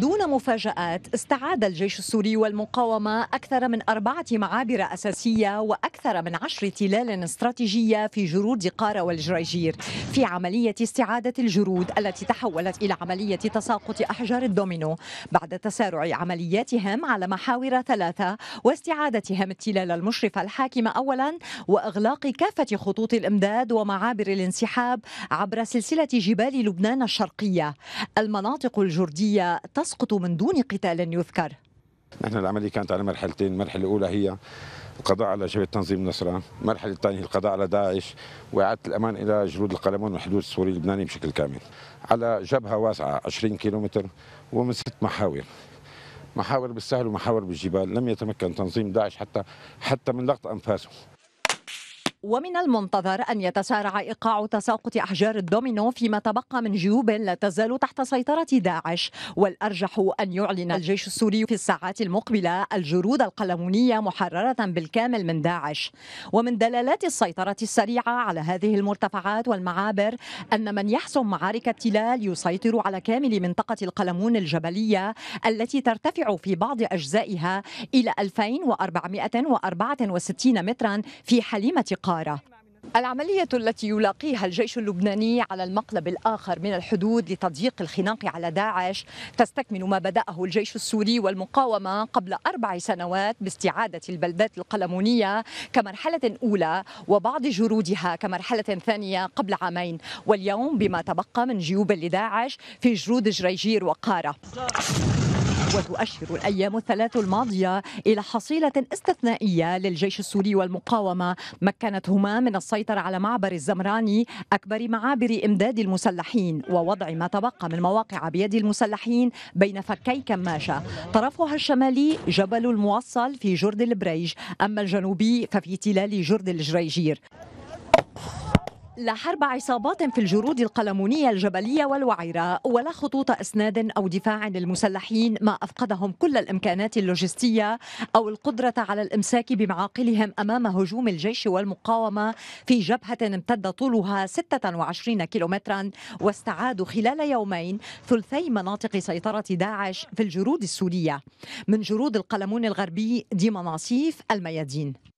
دون مفاجآت استعاد الجيش السوري والمقاومة أكثر من 4 معابر أساسية وأكثر من 10 تلال استراتيجية في جرود قارة والجريجير في عملية استعادة الجرود التي تحولت إلى عملية تساقط أحجار الدومينو بعد تسارع عملياتهم على محاور 3 واستعادتهم التلال المشرفة الحاكمة أولا وإغلاق كافة خطوط الإمداد ومعابر الانسحاب عبر سلسلة جبال لبنان الشرقية. المناطق الجردية تسقط من دون قتال يذكر. نحن العملية كانت على مرحلتين، المرحلة الأولى هي القضاء على جبهة تنظيم النصرة، المرحلة الثانية هي القضاء على داعش وإعادة الأمان إلى جنود القلمون والحدود السوري اللبناني بشكل كامل. على جبهة واسعة 20 كيلومتر ومن 6 محاور. محاور بالسهل ومحاور بالجبال، لم يتمكن تنظيم داعش حتى من لقط أنفاسه. ومن المنتظر أن يتسارع إيقاع تساقط أحجار الدومينو فيما تبقى من جيوب لا تزال تحت سيطرة داعش، والأرجح أن يعلن الجيش السوري في الساعات المقبلة الجرود القلمونية محررة بالكامل من داعش. ومن دلالات السيطرة السريعة على هذه المرتفعات والمعابر أن من يحسم معارك التلال يسيطر على كامل منطقة القلمون الجبلية التي ترتفع في بعض أجزائها إلى 2464 مترا في حليمة قارة. العملية التي يلاقيها الجيش اللبناني على المقلب الآخر من الحدود لتضييق الخناق على داعش تستكمل ما بدأه الجيش السوري والمقاومة قبل 4 سنوات باستعادة البلدات القلمونية كمرحلة أولى وبعض جرودها كمرحلة ثانية قبل 2 عام، واليوم بما تبقى من جيوب لداعش في جرود جريجير وقارة. وتؤشر الأيام 3 الماضية إلى حصيلة استثنائية للجيش السوري والمقاومة مكنتهما من السيطرة على معبر الزمراني أكبر معابر إمداد المسلحين ووضع ما تبقى من مواقع بيد المسلحين بين فكي كماشة، طرفها الشمالي جبل الموصل في جرد البريج، أما الجنوبي ففي تلال جرد الجريجير. لا حرب عصابات في الجرود القلمونية الجبلية والوعرة ولا خطوط إسناد أو دفاع للمسلحين، ما أفقدهم كل الإمكانات اللوجستية أو القدرة على الإمساك بمعاقلهم أمام هجوم الجيش والمقاومة في جبهة امتد طولها 26 كيلومترا، واستعادوا خلال يومين 1/3 مناطق سيطرة داعش في الجرود السورية. من جرود القلمون الغربي، ديما ناصيف، الميادين.